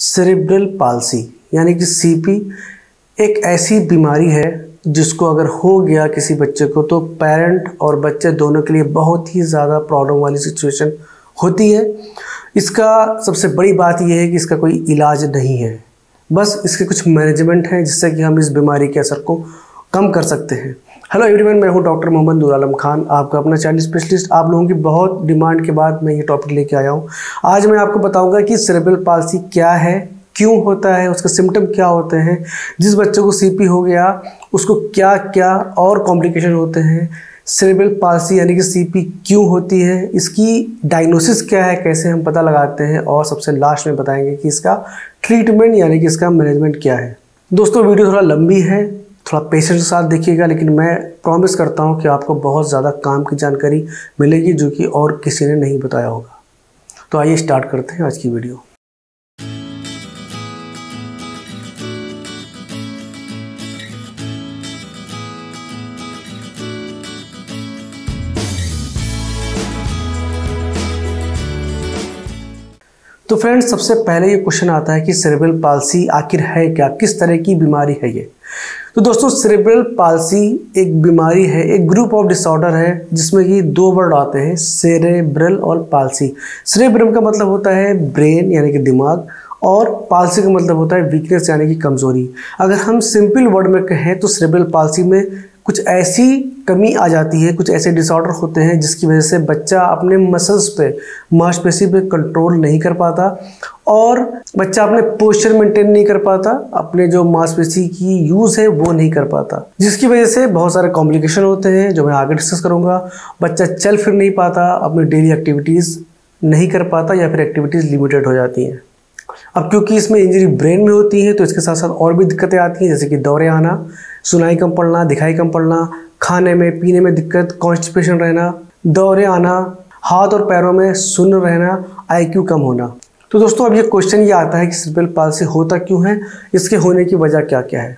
Cerebral palsy यानी कि CP एक ऐसी बीमारी है जिसको अगर हो गया किसी बच्चे को तो पेरेंट और बच्चे दोनों के लिए बहुत ही ज़्यादा प्रॉब्लम वाली सिचुएशन होती है। इसका सबसे बड़ी बात यह है कि इसका कोई इलाज नहीं है, बस इसके कुछ मैनेजमेंट हैं जिससे कि हम इस बीमारी के असर को कम कर सकते हैं। हेलो एवरीवन, मैं हूं डॉक्टर मोहम्मद दूर खान, आपका अपना चाइल्ड स्पेशलिस्ट। आप लोगों की बहुत डिमांड के बाद मैं ये टॉपिक लेके आया हूं। आज मैं आपको बताऊंगा कि सेरेब्रल पाल्सी क्या है, क्यों होता है, उसके सिम्टम क्या होते हैं, जिस बच्चे को सीपी हो गया उसको क्या क्या और कॉम्प्लिकेशन होते हैं, सेरेब्रल पाल्सी यानी कि सीपी क्यों होती है, इसकी डायग्नोसिस क्या है, कैसे हम पता लगाते हैं, और सबसे लास्ट में बताएंगे कि इसका ट्रीटमेंट यानी कि इसका मैनेजमेंट क्या है। दोस्तों, वीडियो थोड़ा लंबी है, थोड़ा पेशेंस के साथ देखिएगा, लेकिन मैं प्रॉमिस करता हूं कि आपको बहुत ज़्यादा काम की जानकारी मिलेगी जो कि और किसी ने नहीं बताया होगा। तो आइए स्टार्ट करते हैं आज की वीडियो। तो फ्रेंड्स, सबसे पहले ये क्वेश्चन आता है कि सेरेब्रल पाल्सी आखिर है क्या, किस तरह की बीमारी है ये। तो दोस्तों, सेरेब्रल पाल्सी एक बीमारी है, एक ग्रुप ऑफ डिसऑर्डर है जिसमें कि दो वर्ड आते हैं, सेरेब्रल और पाल्सी। सेरेब्रम का मतलब होता है ब्रेन यानी कि दिमाग, और पाल्सी का मतलब होता है वीकनेस यानी कि कमज़ोरी। अगर हम सिंपल वर्ड में कहें तो सेरेब्रल पाल्सी में कुछ ऐसी कमी आ जाती है, कुछ ऐसे डिसऑर्डर होते हैं जिसकी वजह से बच्चा अपने मसल्स पे, मांसपेशी पे कंट्रोल नहीं कर पाता, और बच्चा अपने पोस्चर मेंटेन नहीं कर पाता, अपने जो मांसपेशी की यूज़ है वो नहीं कर पाता, जिसकी वजह से बहुत सारे कॉम्प्लिकेशन होते हैं जो मैं आगे डिस्कस करूँगा। बच्चा चल फिर नहीं पाता, अपनी डेली एक्टिविटीज़ नहीं कर पाता, या फिर एक्टिविटीज़ लिमिटेड हो जाती हैं। अब क्योंकि इसमें इंजरी ब्रेन में होती है तो इसके साथ साथ और भी दिक्कतें आती हैं, जैसे कि दौरे आना, सुनाई कम पड़ना, दिखाई कम पड़ना, खाने में पीने में दिक्कत, कॉन्स्टिपेशन रहना, दौरे आना, हाथ और पैरों में सुन्न रहना, आईक्यू कम होना। तो दोस्तों, अब ये क्वेश्चन ये आता है कि सेरेब्रल पाल्सी होता क्यों है, इसके होने की वजह क्या क्या है।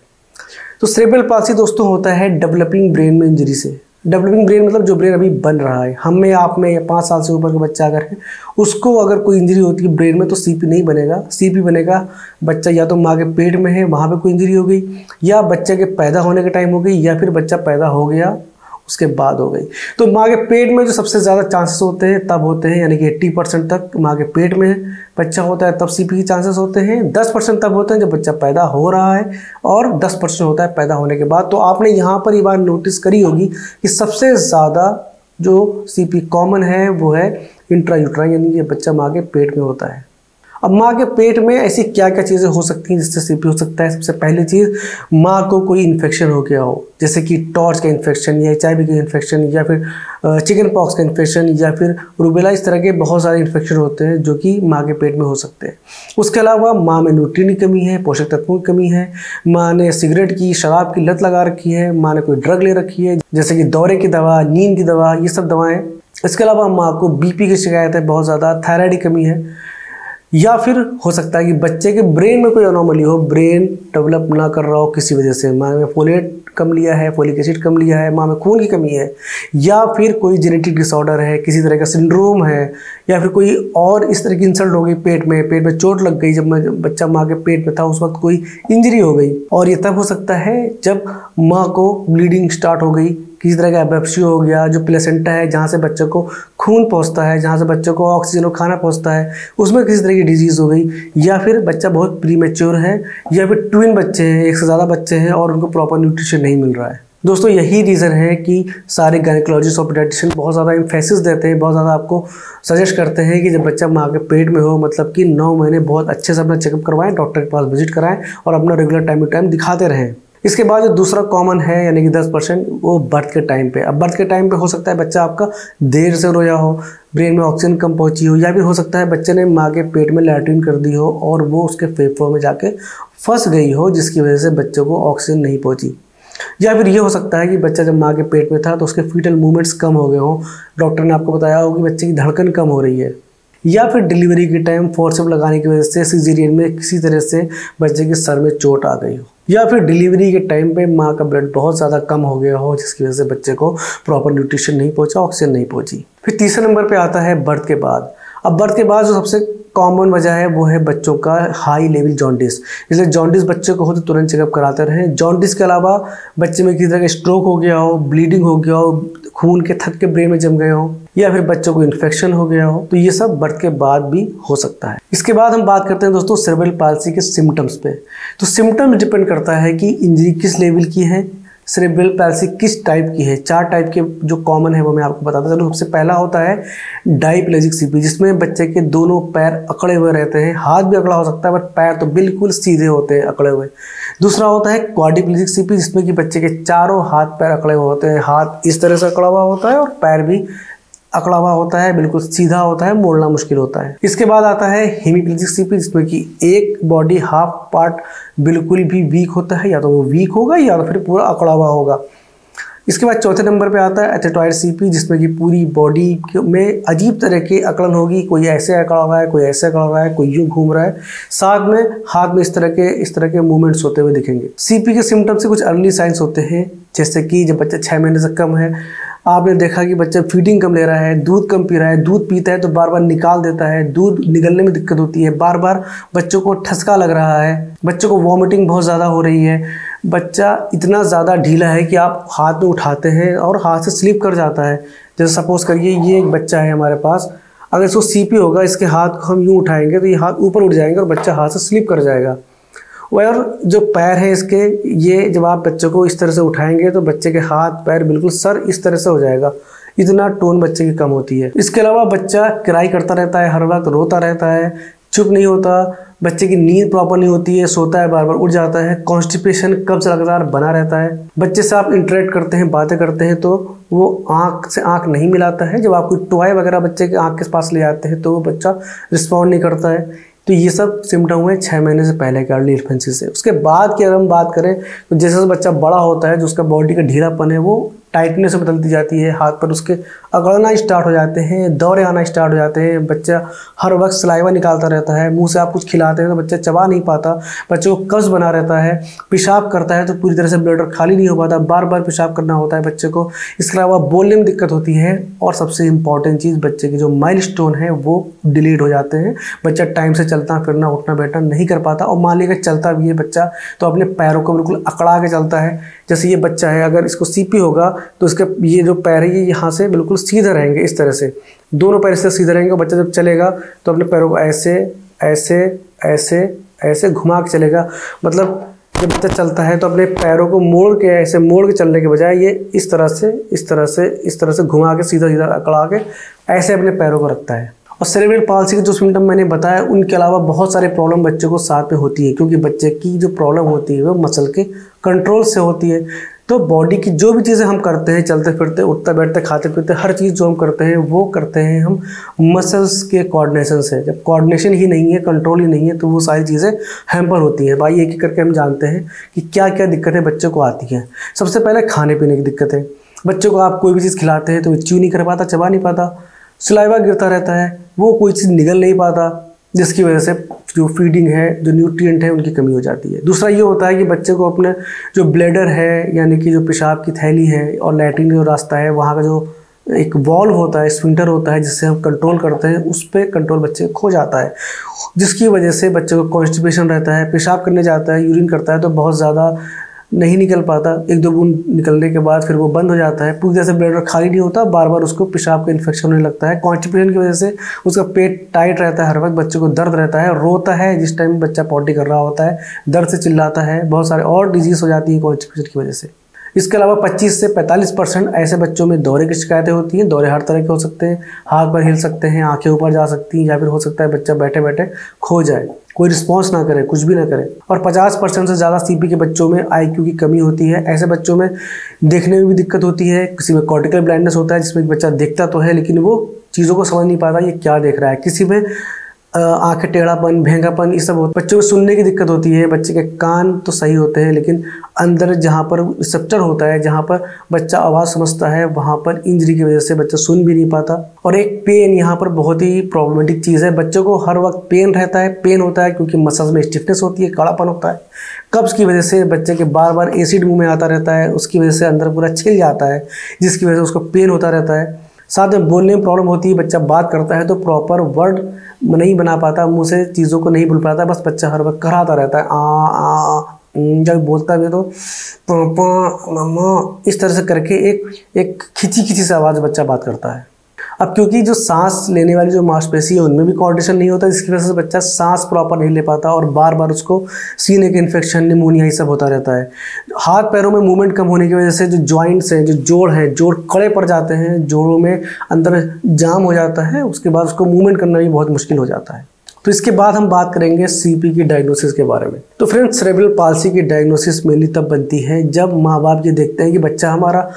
तो सेरेब्रल पाल्सी दोस्तों होता है डेवलपिंग ब्रेन में इंजरी से। डेवलपिंग ब्रेन मतलब जो ब्रेन अभी बन रहा है, हम में, आप में, 5 साल से ऊपर का बच्चा अगर है, उसको अगर कोई इंजरी होती है ब्रेन में तो सीपी नहीं बनेगा। सीपी बनेगा बच्चा या तो माँ के पेट में है, वहाँ पे कोई इंजरी हो गई, या बच्चे के पैदा होने के टाइम हो गई, या फिर बच्चा पैदा हो गया उसके बाद हो गई। तो माँ के पेट में जो सबसे ज़्यादा चांसेस होते हैं तब होते हैं, यानी कि 80% तक माँ के पेट में बच्चा होता है तब सीपी के चांसेस होते हैं। 10% तब होते हैं जब बच्चा पैदा हो रहा है, और 10% होता है पैदा होने के बाद। तो आपने यहाँ पर ये बात नोटिस करी होगी कि सबसे ज़्यादा जो सीपी कॉमन है वो है इंट्रायूट्राइन, यानी कि बच्चा माँ के पेट में होता है। अब माँ के पेट में ऐसी क्या क्या चीज़ें हो सकती हैं जिससे सीपी हो सकता है। सबसे पहली चीज़, माँ को कोई इन्फेक्शन हो गया हो, जैसे कि टॉर्च का इन्फेक्शन, या चायबी का इन्फेक्शन, या फिर चिकन पॉक्स का इन्फेक्शन, या फिर रुबेला, इस तरह के बहुत सारे इन्फेक्शन होते हैं जो कि माँ के पेट में हो सकते हैं। उसके अलावा माँ में न्यूट्रिएंट की कमी है, पोषक तत्वों की कमी है, माँ ने सिगरेट की, शराब की लत लगा रखी है, माँ ने कोई ड्रग ले रखी है जैसे कि दौरे की दवा, नींद की दवा, ये सब दवाएँ। इसके अलावा माँ को बीपी की शिकायत है बहुत ज़्यादा, थायराइड की कमी है, या फिर हो सकता है कि बच्चे के ब्रेन में कोई अनोमली हो, ब्रेन डेवलप ना कर रहा हो किसी वजह से, माँ में फोलेट कम लिया है, फोलिक एसिड कम लिया है, माँ में खून की कमी है, या फिर कोई जेनेटिक डिसऑर्डर है, किसी तरह का सिंड्रोम है, या फिर कोई और इस तरह की इंसल्ट हो गई, पेट में चोट लग गई, जब बच्चा माँ के पेट में था उस वक्त कोई इंजरी हो गई। और ये तब हो सकता है जब माँ को ब्लीडिंग स्टार्ट हो गई, किसी तरह का एब्ब्यूशियो हो गया, जो प्लेसेंटा है जहाँ से बच्चे को खून पहुँचता है, जहाँ से बच्चे को ऑक्सीजन और खाना पहुँचता है, उसमें किसी तरह की डिजीज़ हो गई, या फिर बच्चा बहुत प्रीमेच्योर है, या फिर ट्विन बच्चे हैं, एक से ज़्यादा बच्चे हैं और उनको प्रॉपर न्यूट्रिशन नहीं मिल रहा है। दोस्तों, यही रीज़न है कि सारे गायनेकोलॉजिस्ट और पीडेट्रिशियन बहुत ज़्यादा एम्फेसिस देते हैं, बहुत ज़्यादा आपको सजेस्ट करते हैं कि जब बच्चा माँ के पेट में हो, मतलब कि 9 महीने बहुत अच्छे से अपना चेकअप करवाएं, डॉक्टर के पास विजिट कराएं और अपना रेगुलर टाइम टू टाइम दिखाते रहें। इसके बाद जो दूसरा कॉमन है यानी कि 10%, वो बर्थ के टाइम पे। अब बर्थ के टाइम पे हो सकता है बच्चा आपका देर से रोया हो, ब्रेन में ऑक्सीजन कम पहुंची हो, या भी हो सकता है बच्चे ने माँ के पेट में लैट्रिन कर दी हो और वो उसके फेफड़ों में जाके फंस गई हो, जिसकी वजह से बच्चे को ऑक्सीजन नहीं पहुंची। या फिर ये हो सकता है कि बच्चा जब माँ के पेट में था तो उसके फीटल मूवमेंट्स कम हो गए हों, डॉक्टर ने आपको बताया हो कि बच्चे की धड़कन कम हो रही है, या फिर डिलीवरी के टाइम फोर्सेप लगाने की वजह से सीजेरियन में किसी तरह से बच्चे के सर में चोट आ गई हो, या फिर डिलीवरी के टाइम पे माँ का ब्लड बहुत ज़्यादा कम हो गया हो, जिसकी वजह से बच्चे को प्रॉपर न्यूट्रिशन नहीं पहुँचा, ऑक्सीजन नहीं पहुँची। फिर तीसरे नंबर पे आता है बर्थ के बाद। अब बर्थ के बाद जो सबसे कॉमन वजह है वो है बच्चों का हाई लेवल जॉन्डिस, इसलिए जॉन्डिस बच्चे को हो तो तुरंत चेकअप कराते रहें। जॉन्डिस के अलावा बच्चे में किसी तरह का स्ट्रोक हो गया हो, ब्लीडिंग हो गया हो, खून के थक्के ब्रेन में जम गए हो, या फिर बच्चों को इन्फेक्शन हो गया हो, तो ये सब बर्थ के बाद भी हो सकता है। इसके बाद हम बात करते हैं दोस्तों सेरेब्रल पाल्सी के सिम्टम्स पे। तो सिम्टम्स डिपेंड करता है कि इंजरी किस लेवल की है, सेरेब्रल पाल्सी किस टाइप की है। चार टाइप के जो कॉमन है वो मैं आपको बताता चलूँ। सबसे पहला होता है डायप्लेजिक सीपी, जिसमें बच्चे के दोनों पैर अकड़े हुए रहते हैं, हाथ भी अकड़ा हो सकता है पर पैर तो बिल्कुल सीधे होते हैं अकड़े हुए। दूसरा होता है क्वाड्रीप्लेजिक सीपी, जिसमें कि बच्चे के चारों हाथ पैर अकड़े हुए होते हैं, हाथ इस तरह से अकड़ा हुआ होता है और पैर भी अकड़ा हुआ होता है, बिल्कुल सीधा होता है, मोड़ना मुश्किल होता है। इसके बाद आता है हेमिप्लेजिक सीपी, जिसमें कि एक बॉडी हाफ पार्ट बिल्कुल भी वीक होता है, या तो वो वीक होगा या तो फिर पूरा अकड़ा हुआ होगा। इसके बाद चौथे नंबर पे आता है एथेटॉइड सीपी, जिसमें कि पूरी बॉडी में अजीब तरह के अकड़न होगी, कोई ऐसे अकड़ा हुआ है, कोई ऐसे अकड़ा हुआ है, कोई यूँ घूम रहा है, साथ में हाथ में इस तरह के मूवमेंट्स होते हुए दिखेंगे। सीपी के सिम्टम्स से कुछ अर्ली साइंस होते हैं, जैसे कि जब बच्चा 6 महीने से कम है, आपने देखा कि बच्चा फीडिंग कम ले रहा है, दूध कम पी रहा है, दूध पीता है तो बार बार निकाल देता है, दूध निगलने में दिक्कत होती है, बार बार बच्चों को ठसका लग रहा है, बच्चों को वॉमिटिंग बहुत ज़्यादा हो रही है, बच्चा इतना ज़्यादा ढीला है कि आप हाथ में उठाते हैं और हाथ से स्लिप कर जाता है। जैसे सपोज़ करिए ये एक बच्चा है हमारे पास, अगर इसको सीपी होगा, इसके हाथ को हम यूँ उठाएंगे तो ये हाथ ऊपर उठ जाएंगे और बच्चा हाथ से स्लिप कर जाएगा। और जो पैर है इसके, ये जब आप बच्चे को इस तरह से उठाएंगे तो बच्चे के हाथ पैर बिल्कुल सर इस तरह से हो जाएगा, इतना टोन बच्चे की कम होती है। इसके अलावा बच्चा किराई करता रहता है, हर वक्त रोता रहता है, चुप नहीं होता, बच्चे की नींद प्रॉपर नहीं होती है, सोता है बार बार उठ जाता है, कॉन्स्टिपेशन कब्ज लगातार बना रहता है। बच्चे से आप इंटरेक्ट करते हैं, बातें करते हैं तो वो आँख से आँख नहीं मिलाता है, जब आप कोई टॉय वगैरह बच्चे के आँख के पास ले आते हैं तो वो बच्चा रिस्पॉन्ड नहीं करता है। तो ये सब सिम्टम हुए 6 महीने से पहले के अर्ली इन्फेंसी से। उसके बाद की अगर हम बात करें तो जैसे जैसे बच्चा बड़ा होता है, जो उसका बॉडी का ढीलापन है वो टाइटनेस बदलती जाती है, हाथ पर उसके अगड़ना स्टार्ट हो जाते हैं, दौरे आना स्टार्ट हो जाते हैं, बच्चा हर वक्त सलाइवा निकालता रहता है, मुंह से आप कुछ खिलाते हैं तो बच्चा चबा नहीं पाता, बच्चे को कब्ज बना रहता है, पेशाब करता है तो पूरी तरह से ब्लैडर खाली नहीं हो पाता, बार बार पेशाब करना होता है बच्चे को, इसके अलावा बोलने में दिक्कत होती है, और सबसे इम्पॉर्टेंट चीज़ बच्चे के जो माइलस्टोन है वो डिलीट हो जाते हैं, बच्चा टाइम से चलता फिरना उठना बैठना नहीं कर पाता, और मान लीजिए चलता भी है बच्चा तो अपने पैरों को बिल्कुल अकड़ा के चलता है। जैसे ये बच्चा है, अगर इसको सीपी होगा तो इसके ये जो पैर है ये यहाँ से बिल्कुल सीधे रहेंगे, इस तरह से दोनों पैर से सीधे रहेंगे। बच्चा जब चलेगा तो अपने पैरों को ऐसे ऐसे ऐसे ऐसे घुमा के चलेगा, मतलब जब बच्चा चलता है तो अपने पैरों को मोड़ के, ऐसे मोड़ के चलने के बजाय ये इस तरह से घुमा के सीधा सीधा अकड़ा के ऐसे अपने पैरों को रखता है। और सेरेब्रल पाल्सी के जो सिम्टम मैंने बताया उनके अलावा बहुत सारे प्रॉब्लम बच्चे को साथ में होती है, क्योंकि बच्चे की जो प्रॉब्लम होती है वो मसल के कंट्रोल से होती है। तो बॉडी की जो भी चीज़ें हम करते हैं, चलते फिरते, उठते बैठते, खाते पीते, हर चीज़ जो हम करते हैं वो करते हैं हम मसल्स के कोऑर्डिनेशन से। जब कोऑर्डिनेशन ही नहीं है, कंट्रोल ही नहीं है, तो वो सारी चीज़ें हैम्पर होती हैं। भाई एक एक करके हम जानते हैं कि क्या क्या दिक्कतें बच्चों को आती हैं। सबसे पहले खाने पीने की दिक्कतें, बच्चों को आप कोई भी चीज़ खिलाते हैं तो च्यू नहीं कर पाता, चबा नहीं पाता, सलाइवा गिरता रहता है, वो कोई चीज़ निगल नहीं पाता, जिसकी वजह से जो फीडिंग है, जो न्यूट्रिएंट है, उनकी कमी हो जाती है। दूसरा ये होता है कि बच्चे को अपने जो ब्लैडर है, यानी कि जो पेशाब की थैली है और लैट्रिन जो रास्ता है, वहाँ का जो एक वॉल्व होता है, स्फिंक्टर होता है, जिससे हम कंट्रोल करते हैं, उस पर कंट्रोल बच्चे खो जाता है, जिसकी वजह से बच्चे को कॉन्स्टिपेशन रहता है, पेशाब करने जाता है, यूरिन करता है तो बहुत ज़्यादा नहीं निकल पाता, 1-2 बूंद निकलने के बाद फिर वो बंद हो जाता है, पूरी तरह से ब्लैडर खाली नहीं होता, बार बार उसको पेशाब का इन्फेक्शन होने लगता है, कॉन्स्टिपेशन की वजह से उसका पेट टाइट रहता है, हर वक्त बच्चे को दर्द रहता है, रोता है जिस टाइम बच्चा पॉटी कर रहा होता है, दर्द से चिल्लाता है, बहुत सारे और डिजीज़ हो जाती है कॉन्स्टिपेशन की वजह से। इसके अलावा 25 से 45% ऐसे बच्चों में दौरे की शिकायतें होती हैं। दौरे हर तरह के हो सकते हैं, हाथ पर हिल सकते हैं, आंखें ऊपर जा सकती हैं, या फिर हो सकता है बच्चा बैठे बैठे खो जाए, कोई रिस्पॉन्स ना करे, कुछ भी ना करे। और 50% से ज़्यादा सीपी के बच्चों में आईक्यू की कमी होती है। ऐसे बच्चों में देखने में भी दिक्कत होती है, किसी में कॉर्टिकल ब्लाइंडनेस होता है, जिसमें बच्चा देखता तो है लेकिन वो चीज़ों को समझ नहीं पाता ये क्या देख रहा है। किसी में आँखें टेढ़ापन, भेंगापन, ये सब होता है। बच्चों में सुनने की दिक्कत होती है, बच्चे के कान तो सही होते हैं लेकिन अंदर जहाँ पर रिसेप्टर होता है, जहाँ पर बच्चा आवाज़ समझता है, वहाँ पर इंजरी की वजह से बच्चा सुन भी नहीं पाता। और एक पेन यहाँ पर बहुत ही प्रॉब्लमेटिक चीज़ है, बच्चों को हर वक्त पेन रहता है, पेन होता है क्योंकि मसल्स में स्टिफनेस होती है, कड़ापन होता है। कब्ज की वजह से बच्चे के बार बार एसिड मुँह में आता रहता है, उसकी वजह से अंदर पूरा छिल जाता है, जिसकी वजह से उसको पेन होता रहता है। साथ में बोलने में प्रॉब्लम होती है, बच्चा बात करता है तो प्रॉपर वर्ड नहीं बना पाता, मुँह से चीज़ों को नहीं बोल पाता, बस बच्चा हर वक्त कराता रहता है आ। जब बोलता भी तो पापा मम्मा इस तरह से करके एक खिंची खिंची से आवाज़ बच्चा बात करता है। अब क्योंकि जो सांस लेने वाली जो मांसपेशी है उनमें भी कोऑर्डिनेशन नहीं होता, इसकी वजह से बच्चा सांस प्रॉपर नहीं ले पाता और बार बार उसको सीने के इन्फेक्शन, निमोनिया ये सब होता रहता है। हाथ पैरों में मूवमेंट कम होने की वजह से जो जॉइंट्स हैं, जो जोड़ हैं, जोड़ कड़े पड़ जाते हैं, जोड़ों में अंदर जाम हो जाता है, उसके बाद उसको मूवमेंट करना भी बहुत मुश्किल हो जाता है। तो इसके बाद हम बात करेंगे सीपी की डायग्नोसिस के बारे में। तो फ्रेंड्स, सेरेब्रल पाल्सी की डायग्नोसिस मेनली तब बनती है जब माँ बाप ये देखते हैं कि बच्चा हमारा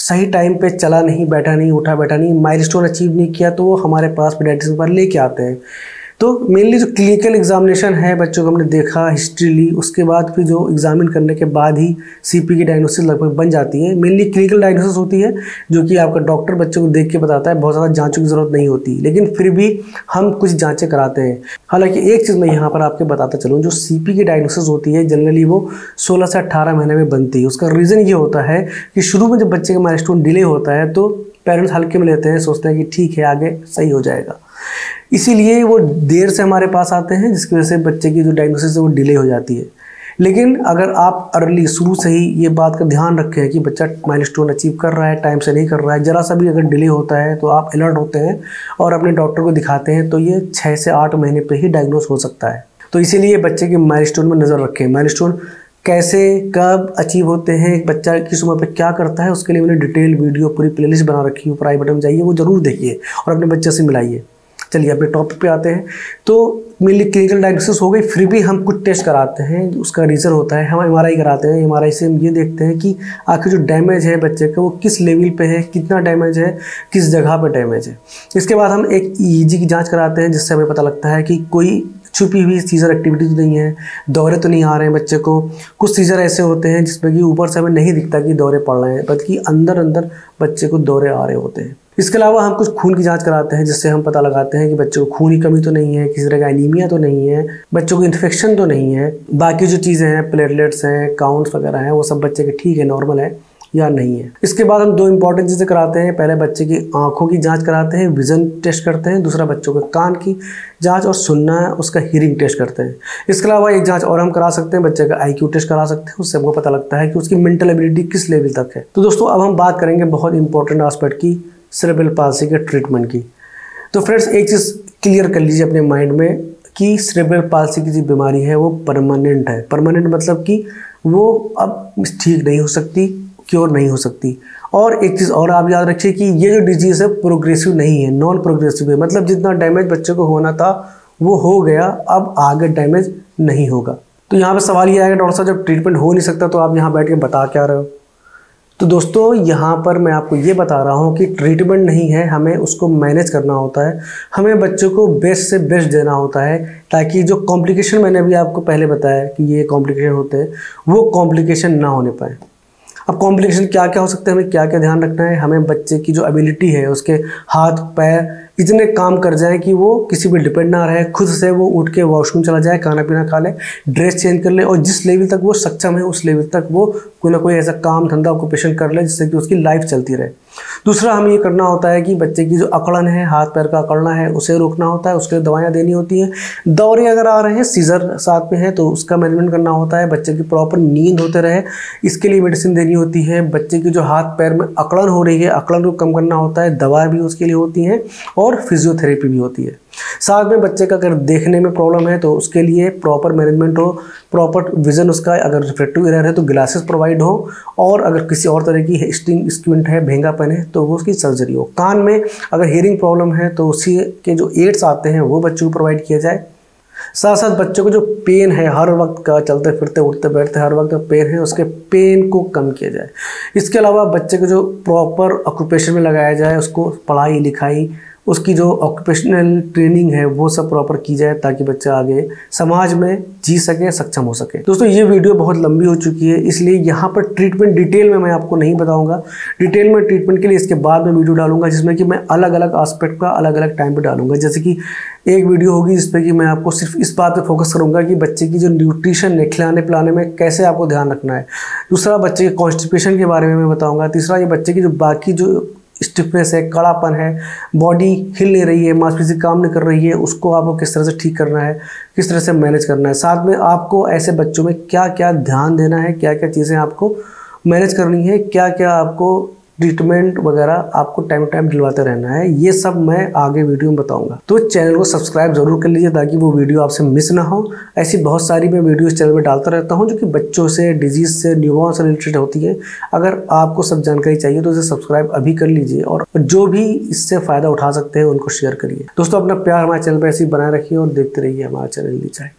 सही टाइम पे चला नहीं, बैठा नहीं, उठा बैठा नहीं, माइलस्टोन अचीव नहीं किया, तो वो हमारे पास पीडियाट्रिशियन पर लेके आते हैं। तो मेनली जो क्लिनिकल एग्जामिनेशन है बच्चों को हमने देखा, हिस्ट्री ली, उसके बाद फिर जो एग्जामिन करने के बाद ही सीपी की डायग्नोसिस लगभग बन जाती है। मेनली क्लिनिकल डायग्नोसिस होती है जो कि आपका डॉक्टर बच्चों को देख के बताता है, बहुत ज़्यादा जांचों की ज़रूरत नहीं होती, लेकिन फिर भी हम कुछ जाँचें कराते हैं। हालाँकि एक चीज़ मैं यहाँ पर आपके बताता चलूँ, जो सीपी की डायग्नोसिस होती है जनरली वो 16 से 18 महीने में बनती है। उसका रीज़न ये होता है कि शुरू में जब बच्चे का माइलस्टोन डिले होता है तो पेरेंट्स हल्के में लेते हैं, सोचते हैं कि ठीक है आगे सही हो जाएगा, इसीलिए वो देर से हमारे पास आते हैं, जिसकी वजह से बच्चे की जो डायग्नोसिस है वो डिले हो जाती है। लेकिन अगर आप अर्ली शुरू से ही ये बात का ध्यान रखें कि बच्चा माइलस्टोन अचीव कर रहा है, टाइम से नहीं कर रहा है, ज़रा सा भी अगर डिले होता है तो आप अलर्ट होते हैं और अपने डॉक्टर को दिखाते हैं, तो ये 6 से 8 महीने पर ही डायग्नोस हो सकता है। तो इसीलिए बच्चे के माइलस्टोन में नज़र रखें, माइलस्टोन कैसे कब अचीव होते हैं, बच्चा किस उम्र पर क्या करता है, उसके लिए मैंने डिटेल वीडियो पूरी प्लेलिस्ट बना रखी है, ऊपर आई बटन जाइए वो ज़रूर देखिए और अपने बच्चे से मिलाइए। चलिए अपने टॉपिक पे आते हैं। तो मेनली क्लिनिकल डायग्नोसिस हो गई, फिर भी हम कुछ टेस्ट कराते हैं, उसका रीज़न होता है हम MRI कराते हैं। MRI से हम ये देखते हैं कि आखिर जो डैमेज है बच्चे का वो किस लेवल पे है, कितना डैमेज है, किस जगह पे डैमेज है। इसके बाद हम एक EEG की जाँच कराते हैं, जिससे हमें पता लगता है कि कोई छुपी हुई सीजर एक्टिविटी तो नहीं है, दौरे तो नहीं आ रहे हैं बच्चे को। कुछ सीजर ऐसे होते हैं जिसमें कि ऊपर से हमें नहीं दिखता कि दौरे पड़ रहे हैं, बल्कि अंदर अंदर बच्चे को दौरे आ रहे होते हैं। इसके अलावा हम कुछ खून की जांच कराते हैं, जिससे हम पता लगाते हैं कि बच्चों को खून की कमी तो नहीं है, किसी तरह का एनीमिया तो नहीं है, बच्चों को इन्फेक्शन तो नहीं है, बाकी जो चीज़ें हैं प्लेटलेट्स हैं, काउंट्स वगैरह हैं, वो सब बच्चे के ठीक है, नॉर्मल है या नहीं है। इसके बाद हम 2 इंपॉर्टेंट चीज़ें कराते हैं, पहले बच्चे की आंखों की जांच कराते हैं, विज़न टेस्ट करते हैं, दूसरा बच्चों के कान की जांच और सुनना है उसका हियरिंग टेस्ट करते हैं। इसके अलावा एक जांच और हम करा सकते हैं, बच्चे का IQ टेस्ट करा सकते हैं, उससे हमको पता लगता है कि उसकी मेंटल एबिलिटी किस लेवल तक है। तो दोस्तों अब हम बात करेंगे बहुत इंपॉर्टेंट आस्पेक्ट की सेरेब्रल पाल्सी के ट्रीटमेंट की। तो फ्रेंड्स एक चीज़ क्लियर कर लीजिए अपने माइंड में कि सेरेब्रल पाल्सी की जो बीमारी है वो परमानेंट है। परमानेंट मतलब कि वो अब ठीक नहीं हो सकती, क्योर नहीं हो सकती। और एक चीज़ और आप याद रखिए कि ये जो डिजीज़ है प्रोग्रेसिव नहीं है, नॉन प्रोग्रेसिव है, मतलब जितना डैमेज बच्चे को होना था वो हो गया, अब आगे डैमेज नहीं होगा। तो यहाँ पे सवाल ये आएगा, डॉक्टर साहब जब ट्रीटमेंट हो नहीं सकता तो आप यहाँ बैठ के बता क्या रहे हो? तो दोस्तों यहाँ पर मैं आपको ये बता रहा हूँ कि ट्रीटमेंट नहीं है, हमें उसको मैनेज करना होता है, हमें बच्चों को बेस्ट से बेस्ट देना होता है, ताकि जो कॉम्प्लिकेशन मैंने अभी आपको पहले बताया कि ये कॉम्प्लिकेशन होते हैं वो कॉम्प्लिकेशन ना होने पाए। अब कॉम्प्लिकेशन क्या क्या हो सकते हैं, हमें क्या क्या ध्यान रखना है, हमें बच्चे की जो एबिलिटी है उसके हाथ पैर इतने काम कर जाएं कि वो किसी पे डिपेंड ना रहे, खुद से वो उठ के वॉशरूम चला जाए, खाना पीना खा ले, ड्रेस चेंज कर ले, और जिस लेवल तक वो सक्षम है उस लेवल तक वो कोई ना कोई ऐसा काम धंधा ऑक्यूपेशन कर ले जिससे कि उसकी लाइफ चलती रहे। दूसरा हमें ये करना होता है कि बच्चे की जो अकड़न है, हाथ पैर का अकड़ना है, उसे रोकना होता है, उसके लिए दवाइयाँ देनी होती हैं। दौरे अगर आ रहे हैं, सीजर साथ में है, तो उसका मैनेजमेंट करना होता है। बच्चे की प्रॉपर नींद होते रहे, इसके लिए मेडिसिन देनी होती है। बच्चे की जो हाथ पैर में अकड़न हो रही है, अकड़न को कम करना होता है, दवा भी उसके लिए होती है और फिजियोथेरेपी भी होती है। साथ में बच्चे का अगर देखने में प्रॉब्लम है तो उसके लिए प्रॉपर मैनेजमेंट हो, प्रॉपर विज़न उसका अगर रिफ्लेक्टिव एरर है तो ग्लासेस प्रोवाइड हो, और अगर किसी और तरह की स्टिंग स्क्विंट है, भेंगापन है, तो वो उसकी सर्जरी हो। कान में अगर हियरिंग प्रॉब्लम है तो उसी के जो एड्स आते हैं वो बच्चों को प्रोवाइड किया जाए। साथ साथ बच्चों को जो पेन है हर वक्त का, चलते फिरते उठते बैठते हर वक्त का पेन है, उसके पेन को कम किया जाए। इसके अलावा बच्चे को जो प्रॉपर ऑक्यूपेशन में लगाया जाए, उसको पढ़ाई लिखाई, उसकी जो ऑक्यूपेशनल ट्रेनिंग है वो सब प्रॉपर की जाए, ताकि बच्चा आगे समाज में जी सके, सक्षम हो सके। दोस्तों ये वीडियो बहुत लंबी हो चुकी है, इसलिए यहाँ पर ट्रीटमेंट डिटेल में मैं आपको नहीं बताऊंगा। डिटेल में ट्रीटमेंट के लिए इसके बाद में वीडियो डालूंगा, जिसमें कि मैं अलग अलग आस्पेक्ट का अलग अलग टाइम पर डालूंगा। जैसे कि एक वीडियो होगी जिसपे कि मैं आपको सिर्फ इस बात पर फोकस करूँगा कि बच्चे की जो न्यूट्रिशन है, खिलाने पिलाने में कैसे आपको ध्यान रखना है। दूसरा बच्चे के कॉन्स्टिपेशन के बारे में मैं बताऊँगा। तीसरा ये बच्चे की जो बाकी जो स्टिफनेस है, कड़ापन है, बॉडी हिल नहीं रही है, मांसपेशी काम नहीं कर रही है, उसको आपको किस तरह से ठीक करना है, किस तरह से मैनेज करना है। साथ में आपको ऐसे बच्चों में क्या क्या ध्यान देना है, क्या क्या चीज़ें आपको मैनेज करनी है, क्या क्या आपको ट्रीटमेंट वगैरह आपको टाइम टू टाइम दिलवाते रहना है, ये सब मैं आगे वीडियो में बताऊंगा। तो चैनल को सब्सक्राइब जरूर कर लीजिए ताकि वो वीडियो आपसे मिस ना हो। ऐसी बहुत सारी मैं वीडियोस चैनल में डालता रहता हूं जो कि बच्चों से, डिजीज़ से, न्यूबॉर्न से रिलेटेड होती है। अगर आपको सब जानकारी चाहिए तो इसे सब्सक्राइब अभी कर लीजिए और जो भी इससे फ़ायदा उठा सकते हैं उनको शेयर करिए। दोस्तों, अपना प्यार हमारे चैनल पर ऐसे ही बनाए रखिए और देखते रहिए हमारा चैनल ईजी।